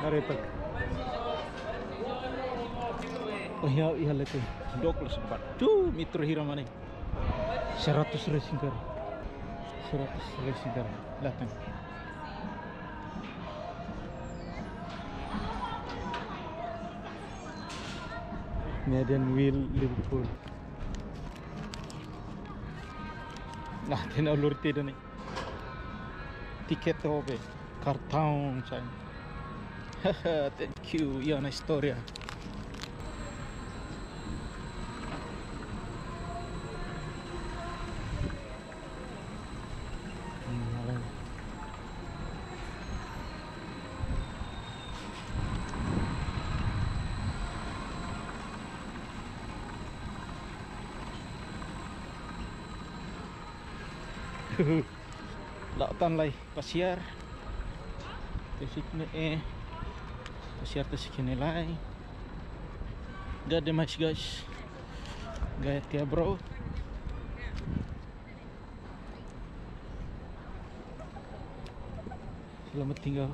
Dari tak. Oh ya, iya lagi. 24. Tuh, Mitra Hiramani. 100 racing car. 100 racing car datang. Medan Wheel Liverpool. Nah, kena ulur tidak nih. Tiket hobe karton chain. Thank you, Yana Storia. Lautan lai pasiar tesikne pasiar tesikne lai gade mas guys gaya tia bro selamat tinggal.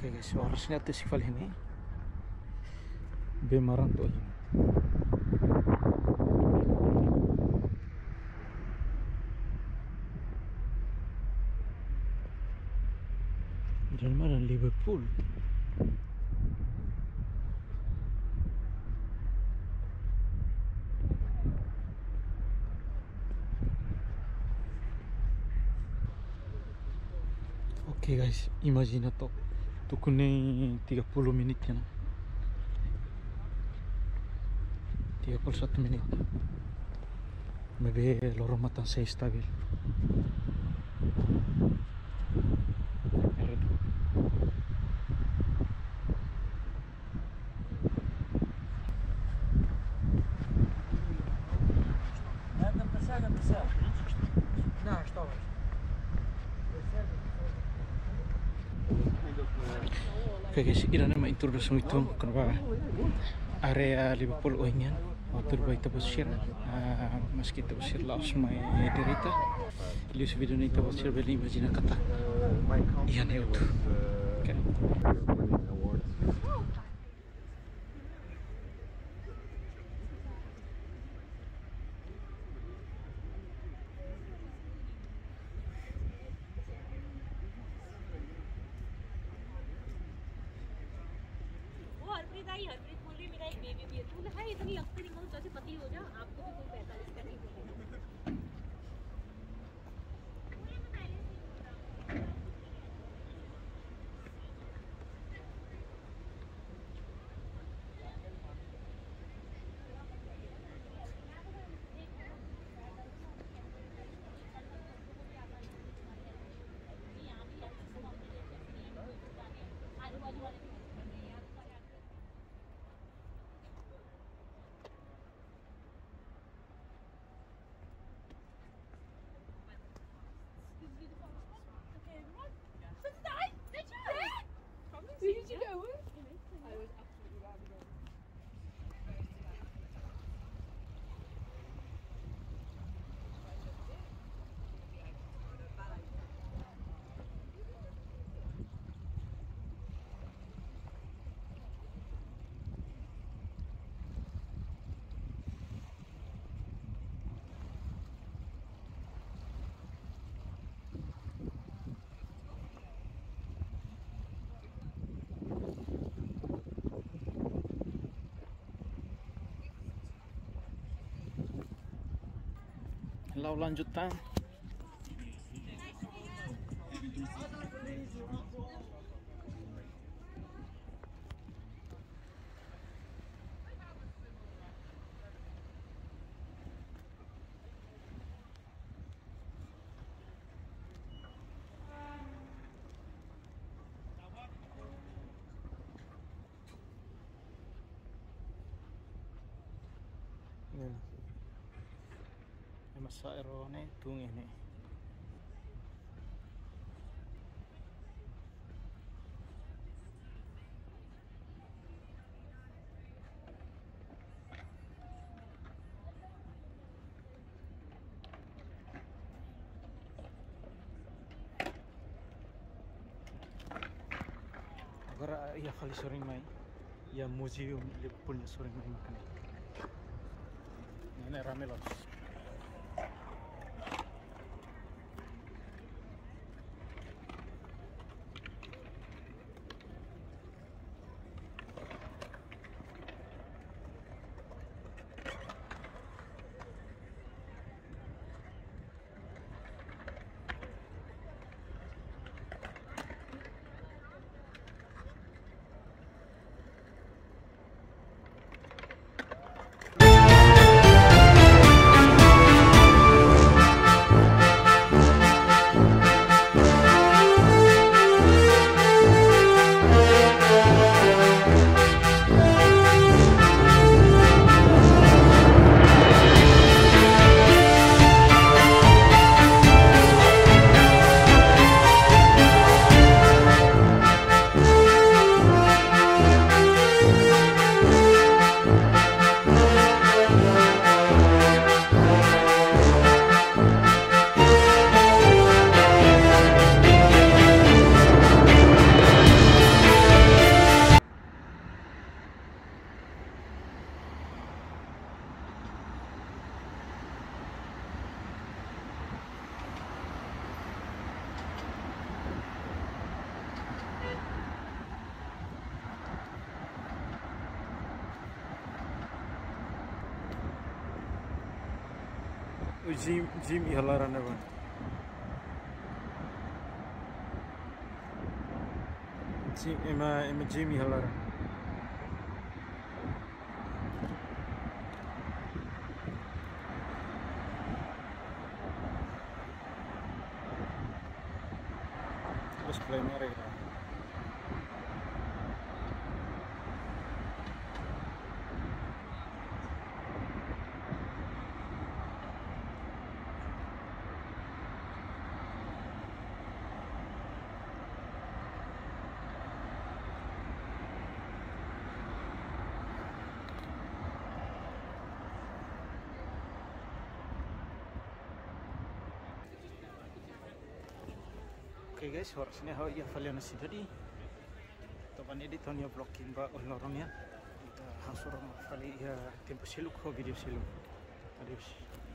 Oke guys, harusnya tesik kali ini bemaran tuh. Mana Liverpool. Oke guys, imagine to tukune 30 menit ya. 31 menit. Maybe loro mata saya stabil. Oke guys, ini nama introduksi itu kenapa area Liverpool oingan waktu baik terpusir meski terpusir laos mai derita ilusi video ini terpusir beli imajina kata iya nih itu oke. Lalu lanjutan masa erone tung ini يا خلي شورين ماي يا موزيوم اللي بقولنا شورين ماي مكاني أنا رامي لابس جيم يلا رانا بان جيم إما جيم يلا رانا بس بلاي ماري Oke guys, harusnya hau ya kalian masih jadi. Teman edit hanya blocking ba orang ya. Kita hasurang kali ya tempo siluk video siluk. Adios.